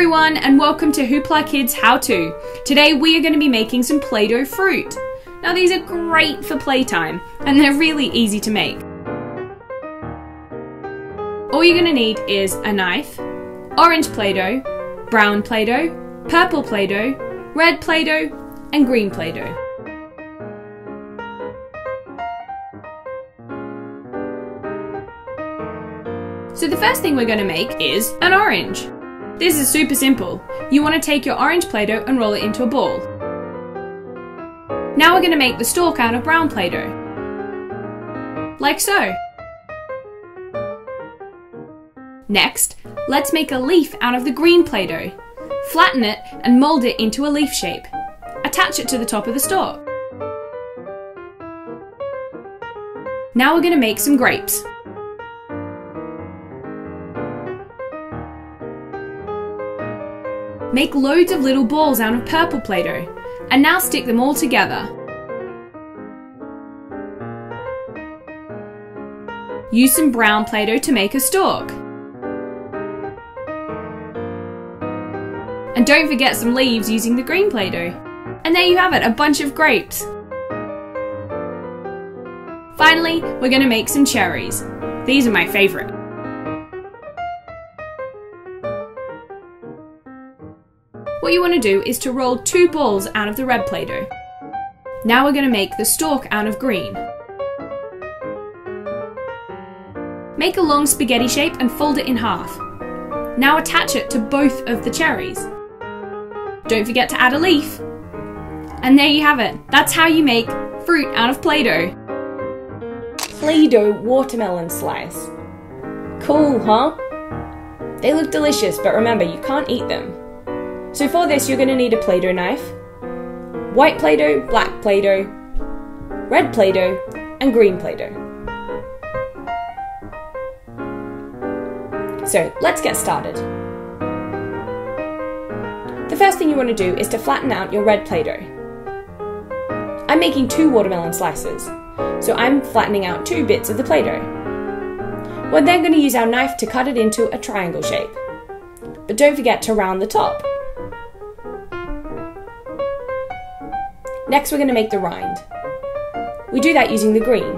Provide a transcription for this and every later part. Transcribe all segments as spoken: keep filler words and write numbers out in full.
everyone and welcome to HooplaKidz How To. Today we are going to be making some Play-Doh fruit. Now these are great for playtime and they're really easy to make. All you're going to need is a knife, orange Play-Doh, brown Play-Doh, purple Play-Doh, red Play-Doh and green Play-Doh. So the first thing we're going to make is an orange. This is super simple. You want to take your orange Play-Doh and roll it into a ball. Now we're going to make the stalk out of brown Play-Doh. Like so. Next, let's make a leaf out of the green Play-Doh. Flatten it and mould it into a leaf shape. Attach it to the top of the stalk. Now we're going to make some grapes. Make loads of little balls out of purple Play-Doh, and now stick them all together. Use some brown Play-Doh to make a stalk. And don't forget some leaves using the green Play-Doh. And there you have it, a bunch of grapes. Finally, we're going to make some cherries. These are my favourite. What you want to do is to roll two balls out of the red Play-Doh. Now we're going to make the stalk out of green. Make a long spaghetti shape and fold it in half. Now attach it to both of the cherries. Don't forget to add a leaf. And there you have it. That's how you make fruit out of Play-Doh. Play-Doh watermelon slice. Cool, huh? They look delicious, but remember, you can't eat them. So for this you're going to need a Play-Doh knife, white Play-Doh, black Play-Doh, red Play-Doh and green Play-Doh. So let's get started. The first thing you want to do is to flatten out your red Play-Doh. I'm making two watermelon slices, so I'm flattening out two bits of the Play-Doh. We're then going to use our knife to cut it into a triangle shape, but don't forget to round the top. Next we're going to make the rind. We do that using the green.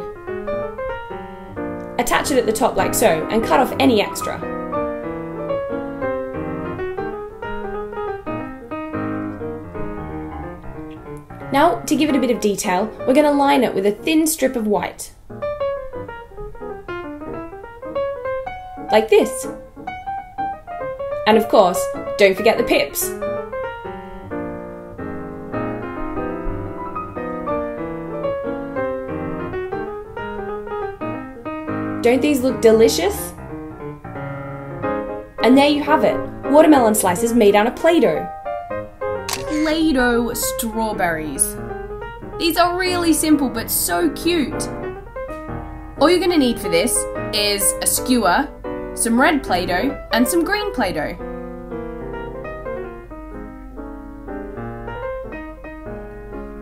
Attach it at the top like so and cut off any extra. Now to give it a bit of detail, we're going to line it with a thin strip of white. Like this. And of course, don't forget the pips. Don't these look delicious? And there you have it, watermelon slices made out of Play-Doh. Play-Doh strawberries. These are really simple but so cute. All you're gonna need for this is a skewer, some red Play-Doh and some green Play-Doh.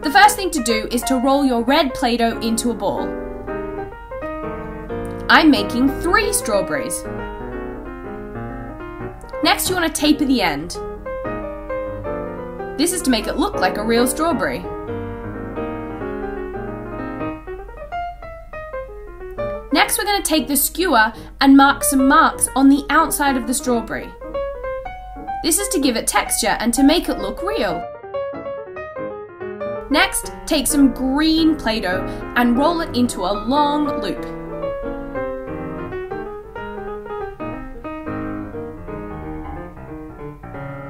The first thing to do is to roll your red Play-Doh into a ball. I'm making three strawberries. Next you want to taper the end. This is to make it look like a real strawberry. Next we're going to take the skewer and mark some marks on the outside of the strawberry. This is to give it texture and to make it look real. Next, take some green Play-Doh and roll it into a long loop.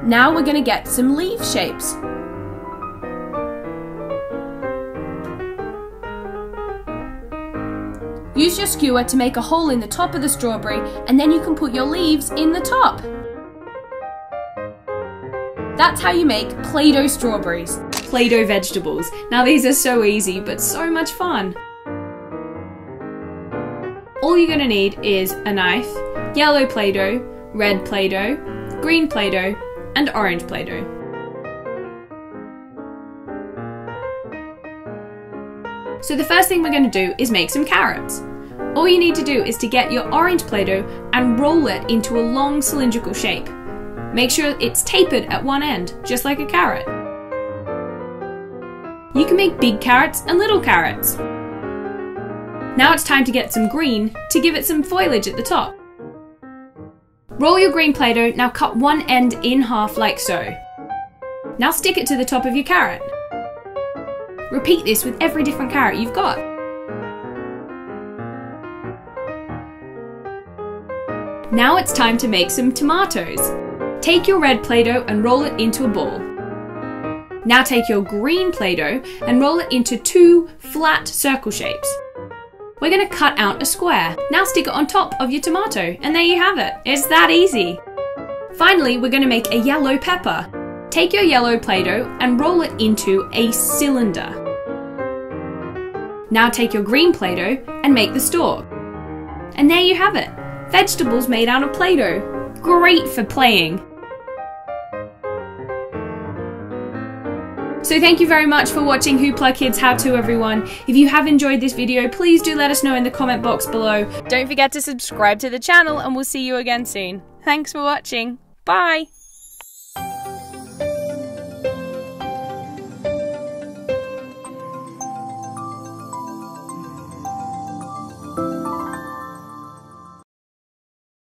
Now we're going to get some leaf shapes. Use your skewer to make a hole in the top of the strawberry and then you can put your leaves in the top. That's how you make Play-Doh strawberries. Play-Doh vegetables. Now these are so easy but so much fun. All you're going to need is a knife, yellow Play-Doh, red Play-Doh, green Play-Doh and orange Play-Doh. So the first thing we're going to do is make some carrots. All you need to do is to get your orange Play-Doh and roll it into a long cylindrical shape. Make sure it's tapered at one end, just like a carrot. You can make big carrots and little carrots. Now it's time to get some green to give it some foliage at the top. Roll your green Play-Doh, now cut one end in half like so. Now stick it to the top of your carrot. Repeat this with every different carrot you've got. Now it's time to make some tomatoes. Take your red Play-Doh and roll it into a ball. Now take your green Play-Doh and roll it into two flat circle shapes. We're going to cut out a square. Now stick it on top of your tomato, and there you have it. It's that easy. Finally, we're going to make a yellow pepper. Take your yellow Play-Doh and roll it into a cylinder. Now take your green Play-Doh and make the stalk. And there you have it. Vegetables made out of Play-Doh. Great for playing. So thank you very much for watching HooplaKidz How To, everyone. If you have enjoyed this video, please do let us know in the comment box below. Don't forget to subscribe to the channel, and we'll see you again soon. Thanks for watching. Bye!